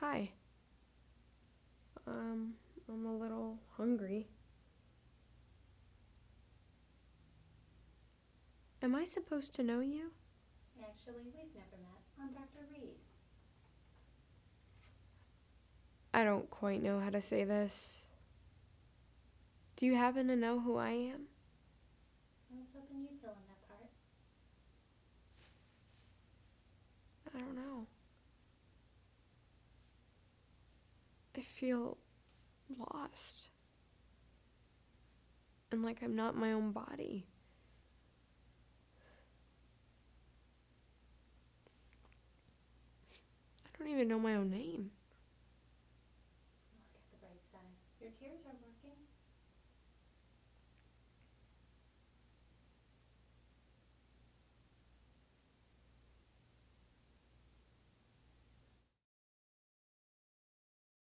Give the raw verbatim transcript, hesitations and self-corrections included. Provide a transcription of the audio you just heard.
Hi. Um, I'm a little hungry. Am I supposed to know you? Actually, we've never met. I'm Doctor Reed. I don't quite know how to say this. Do you happen to know who I am? I was hoping you'd fill in that part. I don't know. I feel lost. And like I'm not my own body. I don't even know my own name.